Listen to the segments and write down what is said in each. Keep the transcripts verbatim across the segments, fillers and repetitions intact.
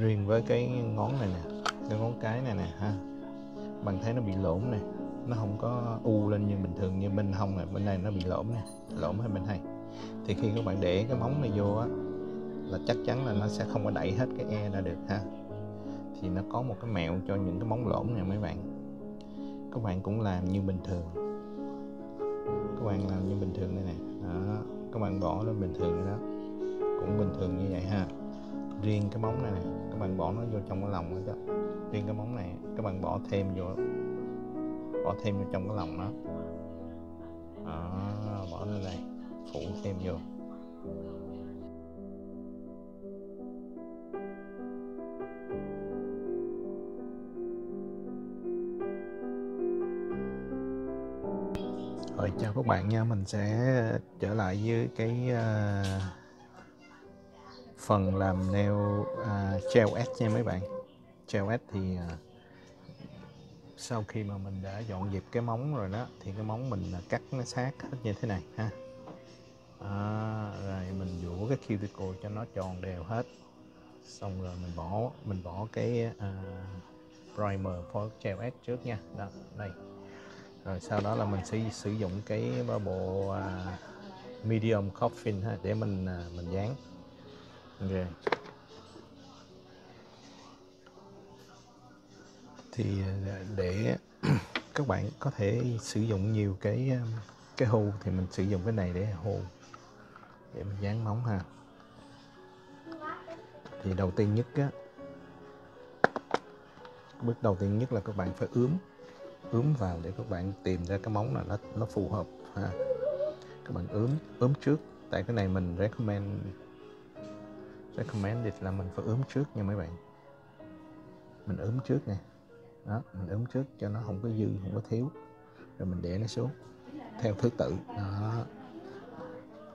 riêng với cái ngón này nè, cái ngón cái này nè ha, bạn thấy nó bị lỗm nè, nó không có u lên như bình thường, như bên hông này, bên này nó bị lỗm nè, lỗm hay bên này. Thì khi các bạn để cái móng này vô á là chắc chắn là nó sẽ không có đẩy hết cái e ra được ha. Thì nó có một cái mẹo cho những cái móng lỗm này mấy bạn. Các bạn cũng làm như bình thường, các bạn làm như bình thường đây nè, đó, các bạn bỏ lên bình thường đó, cũng bình thường như vậy ha. Riêng cái móng này nè, các bạn bỏ nó vô trong cái lòng đó chứ. Riêng cái móng này, các bạn bỏ thêm vô, bỏ thêm vô trong cái lòng đó, đó bỏ lên đây, phủ thêm vô. Rồi, chào các bạn nha, mình sẽ trở lại với cái uh, phần làm nail uh, gel edge nha mấy bạn. Gel edge thì uh, sau khi mà mình đã dọn dẹp cái móng rồi đó, thì cái móng mình cắt nó sát hết như thế này ha. À, rồi mình vuỗ cái cuticle cho nó tròn đều hết, xong rồi mình bỏ mình bỏ cái uh, primer for gel edge trước nha, đó đây. Rồi sau đó là mình sẽ sử dụng cái bộ uh, medium coffin ha, để mình uh, mình dán. Okay. Thì để các bạn có thể sử dụng nhiều cái cái hù thì mình sử dụng cái này để hù, để mình dán móng ha. Thì đầu tiên nhất á, bước đầu tiên nhất là các bạn phải ướm ướm vào để các bạn tìm ra cái móng là nó nó phù hợp ha. Các bạn ướm ướm trước, tại cái này mình recommend recommended là mình phải ướm trước nha mấy bạn. Mình ướm trước nè, đó mình ướm trước cho nó không có dư, không có thiếu, rồi mình để nó xuống theo thứ tự đó.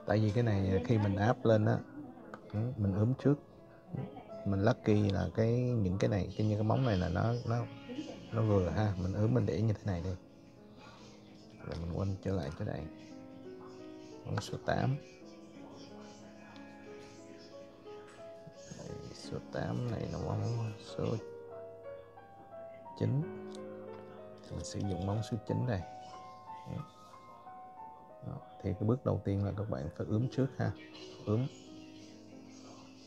Tại vì cái này khi mình áp lên á, mình ướm trước, mình lucky là cái những cái này cái như cái móng này là nó nó nó vừa ha. Mình ướm mình để như thế này đi, rồi mình quanh trở lại cái này, móng số tám. Đây, số tám này là móng số chín, mình sử dụng móng số chín đây. Đó, thì cái bước đầu tiên là các bạn phải ướm trước ha, ướm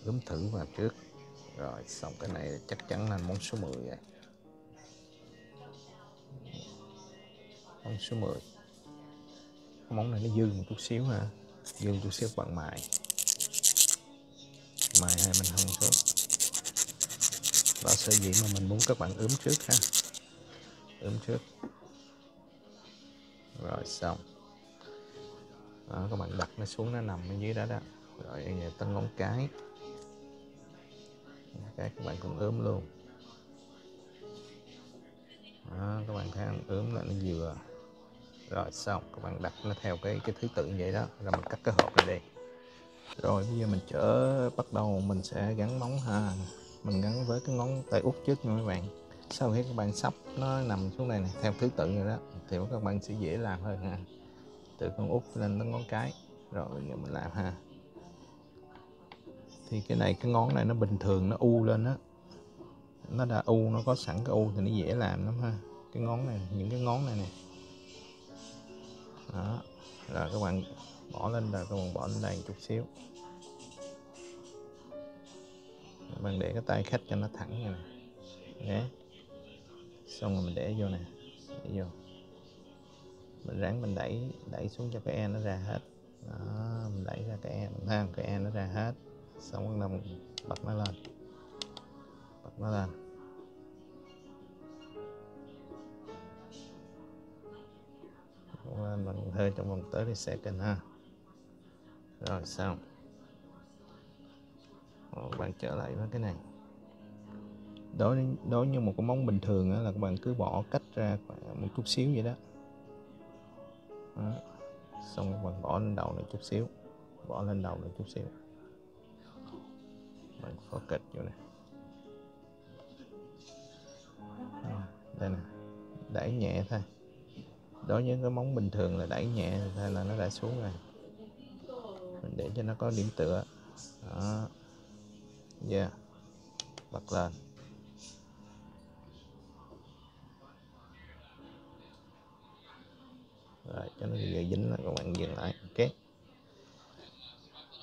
ướm thử vào trước, rồi xong cái này chắc chắn là móng số mười rồi. Móng số mười, cái móng này nó dư một chút xíu ha, dư một chút xíu bạn mài mài hay mình không có đó, sở dĩ mà mình muốn các bạn ướm trước ha, ướm trước rồi xong đó, các bạn đặt nó xuống, nó nằm ở dưới đó đó. Rồi giờ tới ngón cái, ngón cái các bạn cũng ướm luôn đó, các bạn thấy ướm lại nó vừa. Rồi xong các bạn đặt nó theo cái cái thứ tự như vậy đó, rồi mình cắt cái hộp này đi. Rồi bây giờ mình chở bắt đầu mình sẽ gắn móng ha. Mình gắn với cái ngón tay út trước nha các bạn. Sau khi các bạn sắp nó nằm xuống đây này theo thứ tự rồi đó, thì các bạn sẽ dễ làm hơn ha. Từ con út lên tới ngón cái. Rồi bây giờ mình làm ha. Thì cái này cái ngón này nó bình thường nó u lên á, nó đã u, nó có sẵn cái u thì nó dễ làm lắm ha. Cái ngón này, những cái ngón này nè. Đó. Rồi các bạn bỏ lên, rồi các bạn bỏ lên đây một chút xíu. Các bạn để cái tay khách cho nó thẳng nha nè. Xong rồi mình để vô nè, để vô. Mình ráng mình đẩy đẩy xuống cho cái e nó ra hết. Đó, mình đẩy ra cái e, mình thấy cái e nó ra hết. Xong rồi mình bật nó lên. Bật nó lên. Mình hơi trong vòng tới thì sẽ cần ha. Rồi xong. Rồi, các bạn trở lại với cái này. Đối đối như một cái móng bình thường đó, là các bạn cứ bỏ cách ra một chút xíu vậy đó. Đó. Xong các bạn bỏ lên đầu này chút xíu, bỏ lên đầu này chút xíu. Bạn focus vô này. Đây nè, đẩy nhẹ thôi. Đối với cái móng bình thường là đẩy nhẹ thôi là nó đã xuống rồi. Mình để cho nó có điểm tựa. Đó. Yeah. bật lên. Rồi cho nó về dính là các bạn dừng lại, ok.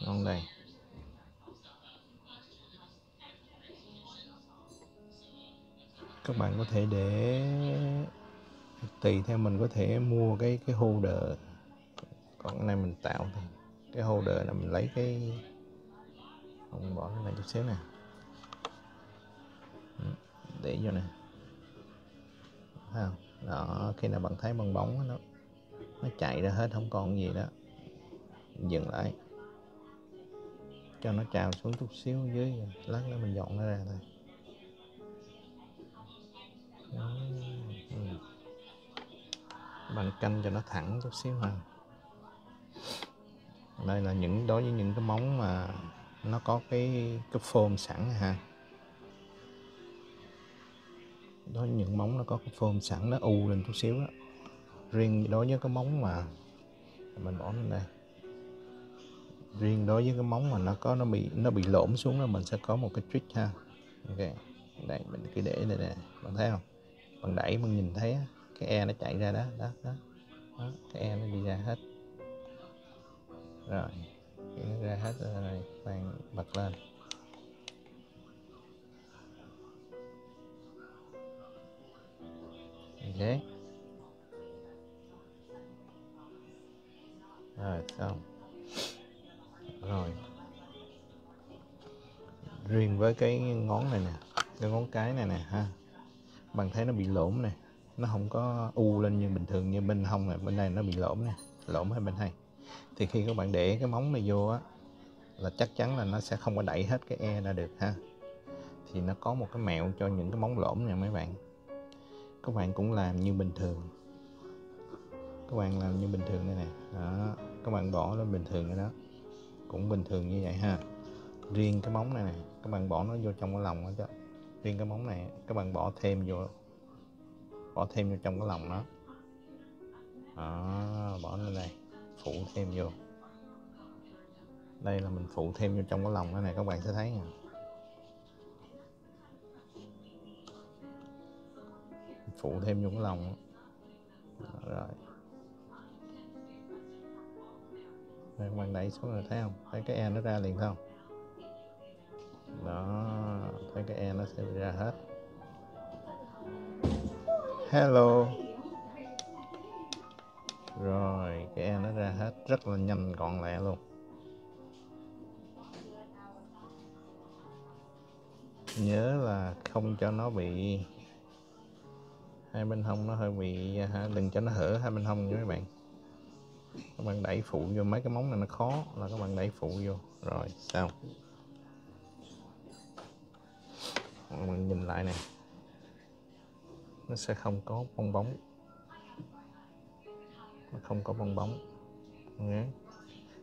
Ngon đây. Các bạn có thể để tùy theo mình, có thể mua cái cái holder, còn cái này mình tạo thôi. Cái holder là mình lấy cái không bỏ nó lại chút xíu nè, để vô nè, thấy không? Đó, khi nào bạn thấy bong bóng nó nó chạy ra hết, không còn gì đó, dừng lại cho nó trào xuống chút xíu dưới, lát nữa mình dọn nó ra thôi. Bạn canh cho nó thẳng chút xíu ha. Đây là những đối với những cái móng mà nó có cái cái form sẵn ha. Đối với những móng nó có cái form sẵn, nó u lên chút xíu đó. Riêng đối với cái móng mà mình bỏ lên đây, riêng đối với cái móng mà nó có nó bị nó bị lõm xuống là mình sẽ có một cái trick ha. Ok, đây mình cứ để đây nè, bạn thấy không? Bạn đẩy bạn nhìn thấy cái e nó chạy ra đó, đó, đó, đó. Cái e nó đi ra hết. Rồi, nó ra hết rồi, bạn bật lên. Ok. Rồi, xong. Rồi. Riêng với cái ngón này nè, cái ngón cái này nè ha. Bạn thấy nó bị lõm nè. Nó không có u lên như bình thường, như bên hông này, bên này nó bị lõm nè, lõm hai bên hai. Thì khi các bạn để cái móng này vô á, là chắc chắn là nó sẽ không có đẩy hết cái e ra được ha. Thì nó có một cái mẹo cho những cái móng lõm nha mấy bạn. Các bạn cũng làm như bình thường, các bạn làm như bình thường đây nè, đó. Các bạn bỏ lên bình thường rồi đó, cũng bình thường như vậy ha. Riêng cái móng này nè, các bạn bỏ nó vô trong cái lòng đó chứ. Riêng cái móng này các bạn bỏ thêm vô, bỏ thêm vô trong cái lòng đó, đó, bỏ lên đây, phụ thêm vô. Đây là mình phụ thêm vô trong cái lòng đó này, các bạn sẽ thấy nha. Phụ thêm vô cái lòng đó. Rồi. Đây, các bạn đẩy xuống rồi thấy không? Thấy cái e nó ra liền không? Đó, thấy cái e nó sẽ ra hết. Hello. Rồi, cái e nó ra hết rất là nhanh gọn lẹ luôn. Nhớ là không cho nó bị hai bên hông, nó hơi bị ha, đừng cho nó hở hai bên hông nha mấy bạn. Các bạn đẩy phụ vô mấy cái móng này nó khó là các bạn đẩy phụ vô. Rồi, xong. Các bạn nhìn lại nè. Nó sẽ không có bong bóng, nó không có bong bóng nhé.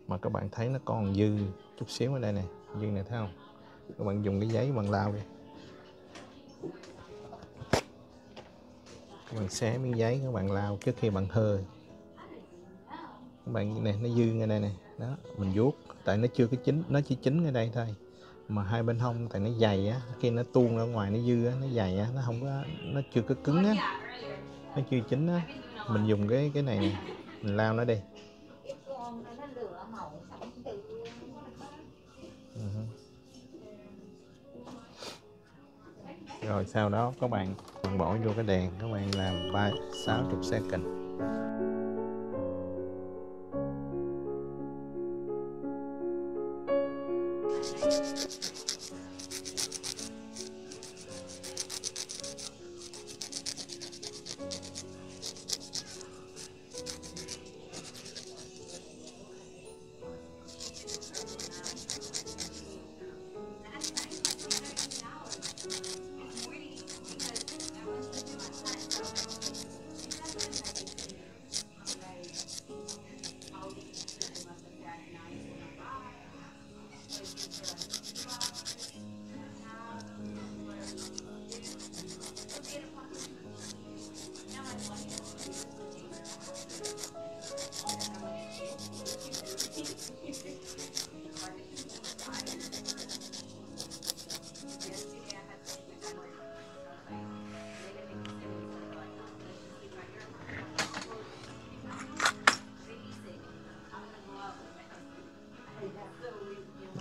Mà các bạn thấy nó còn dư chút xíu ở đây nè, dư này thấy không? Các bạn dùng cái giấy bằng lau đi, các bạn xé miếng giấy các bạn lau trước khi bạn hơi. Các bạn này nó dư ngay đây nè, đó mình vuốt, tại nó chưa có chín, nó chỉ chín ngay đây thôi. Mà hai bên hông tại nó dày á, khi nó tuôn ra ngoài nó dư á, nó dày á, nó không có, nó chưa có cứng á, nó chưa chín á. Mình dùng cái cái này nè, mình lao nó đi. Uh-huh. Rồi sau đó các bạn, bạn bỏ vô cái đèn, các bạn làm ba sáu chục second.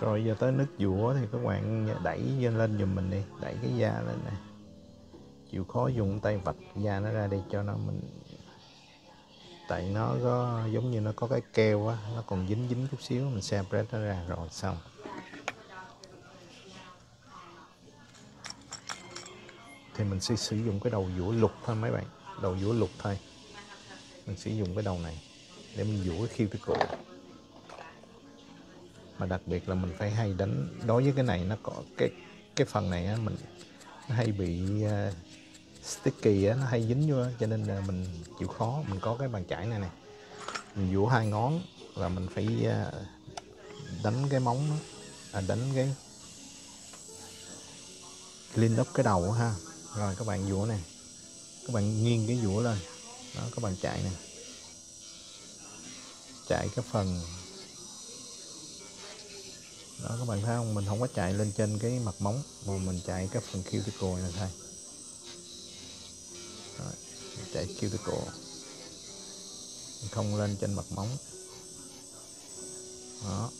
Rồi giờ tới nước dũa thì các bạn đẩy lên giùm mình đi, đẩy cái da lên nè. Chịu khó dùng tay vạch da nó ra đi cho nó mình, tại nó có giống như nó có cái keo á, nó còn dính dính chút xíu, mình separate nó ra rồi xong. Thì mình sẽ sử dụng cái đầu dũa lục thôi mấy bạn, đầu dũa lục thôi. Mình sử dụng cái đầu này để mình dũa cái khiêu cái cổ. Mà đặc biệt là mình phải hay đánh, đối với cái này nó có cái cái phần này á, mình nó hay bị uh, sticky á, nó hay dính vô á, cho nên là mình chịu khó. Mình có cái bàn chải này nè, mình dũa hai ngón là mình phải uh, đánh cái móng đó, à, đánh cái clean up cái đầu ha. Rồi các bạn dũa nè, các bạn nghiêng cái dũa lên đó, các bạn chải nè, chải cái phần đó, các bạn thấy không, mình không có chạy lên trên cái mặt móng mà mình chạy cái phần cuticle này thôi. Rồi, chạy cuticle, mình không lên trên mặt móng đó,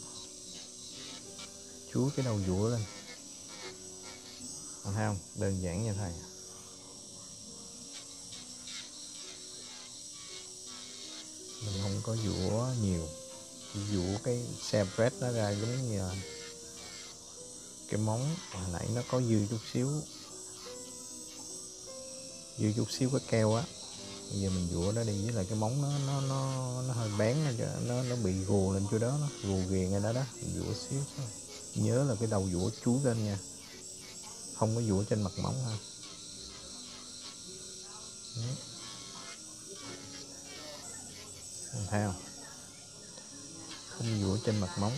chúa cái đầu dũa lên, thấy không, đơn giản như thầy. Mình không có dũa nhiều, dũa cái separate nó ra giống như cái móng hồi nãy nó có dư chút xíu, dư chút xíu cái keo á. Bây giờ mình dũa nó đi, với lại cái móng nó nó nó, nó hơi bén, nó nó bị gù lên chỗ đó, nó gù ghiền ở đó đó, mình dũa xíu thôi. Nhớ là cái đầu dũa chúi lên nha, không có dũa trên mặt móng ha. Mình thấy không? Không dũa trên mặt móng.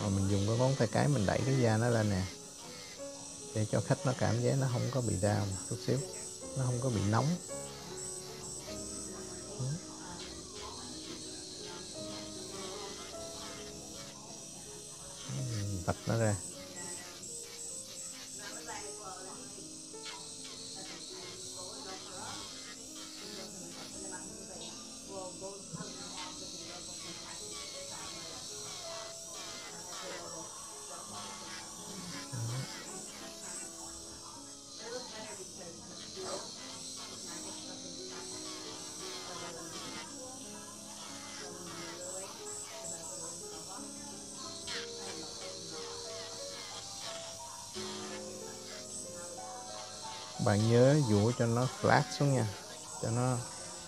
Rồi mình dùng cái ngón tay cái mình đẩy cái da nó lên nè, để cho khách nó cảm giác nó không có bị đau một chút xíu, nó không có bị nóng. Vạch nó ra. Bạn nhớ dũa cho nó flat xuống nha, cho nó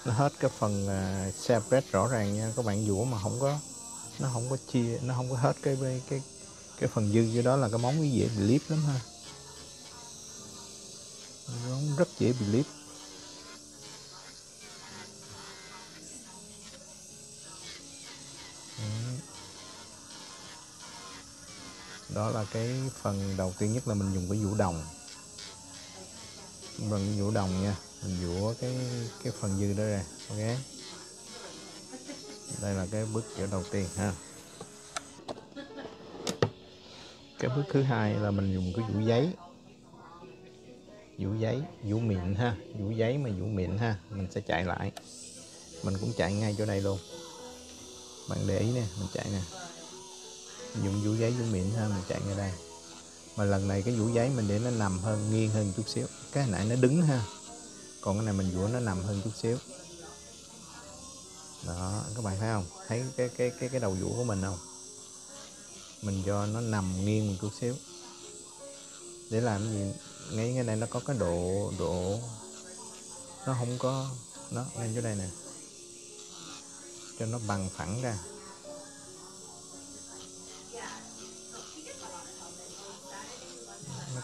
nó hết cái phần uh, separate rõ ràng nha. Các bạn dũa mà không có, nó không có chia, nó không có hết cái cái cái, cái phần dư vô đó là cái móng nó dễ bị liếp lắm ha, nó rất dễ bị liếp. Đó là cái phần đầu tiên nhất, là mình dùng cái dũa đồng. Bằng dũa đồng nha, mình dũa cái cái phần dư đó ra. Ok, đây là cái bước dũa đầu tiên ha. Cái bước thứ hai là mình dùng cái dũa giấy, dũa giấy dũa mịn ha, dũa giấy mà dũa mịn ha. Mình sẽ chạy lại, mình cũng chạy ngay chỗ đây luôn, bạn để ý nè, mình chạy nè, dùng dũa giấy dũa mịn ha, mình chạy ngay đây. Mà lần này cái dũa giấy mình để nó nằm hơn, nghiêng hơn chút xíu. Cái nãy nó đứng ha, còn cái này mình dũa nó nằm hơn chút xíu. Đó, các bạn thấy không? Thấy cái cái cái cái đầu dũa của mình không? Mình cho nó nằm nghiêng một chút xíu. Để làm gì? Ngay cái này nó có cái độ độ nó không có, nó lên chỗ đây nè, cho nó bằng phẳng ra.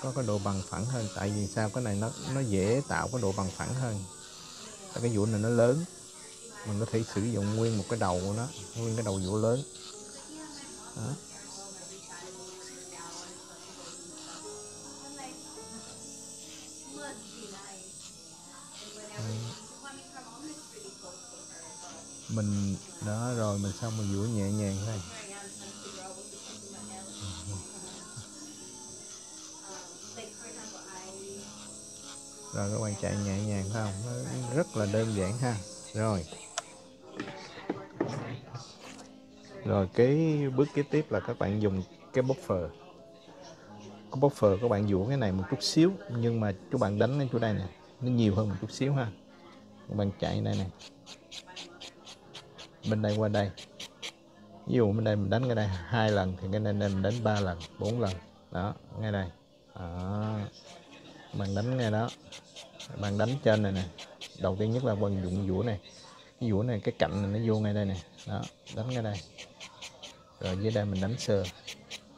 Có cái độ bằng phẳng hơn, tại vì sao? Cái này nó nó dễ tạo cái độ bằng phẳng hơn, tại cái dũa này nó lớn, mình có thể sử dụng nguyên một cái đầu của nó, nguyên cái đầu dũa lớn đó. Mình đó, rồi mình xong mình dũa nhẹ nhàng thôi. Rồi các bạn chạy nhẹ nhàng không? Nó rất là đơn giản ha. Rồi Rồi cái bước kế tiếp là các bạn dùng cái buffer. Cái buffer các bạn vuỗ cái này một chút xíu, nhưng mà các bạn đánh lên chỗ đây nè, nó nhiều hơn một chút xíu ha. Các bạn chạy đây này, bên đây qua đây, ví dụ bên đây mình đánh cái đây hai lần thì cái này mình đánh ba lần, bốn lần đó, ngay đây đó. Bạn đánh ngay đó, bạn đánh trên này nè. Đầu tiên nhất là bằng dụng dũa này, cái dũa này cái cạnh này nó vô ngay đây nè đó, đánh ngay đây, rồi dưới đây mình đánh sơ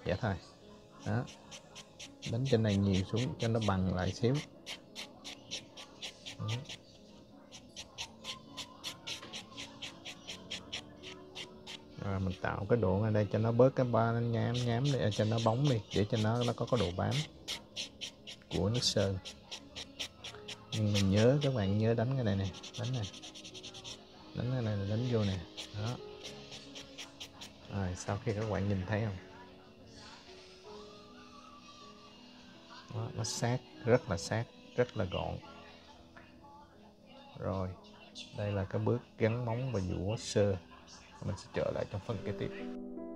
vậy thôi đó, đánh trên này nhiều xuống cho nó bằng lại xíu đó. Rồi mình tạo cái độ ngay đây cho nó bớt cái ba nhám nhám để cho nó bóng đi, để cho nó nó có cái độ bám của nước sơn. Nhưng mình nhớ các bạn nhớ đánh cái này nè, đánh này, đánh cái này là đánh vô nè đó. Rồi sau khi các bạn nhìn thấy không đó, nó sát, rất là sát, rất là gọn. Rồi đây là cái bước gắn móng và dũa sơ, mình sẽ trở lại trong phần kế tiếp.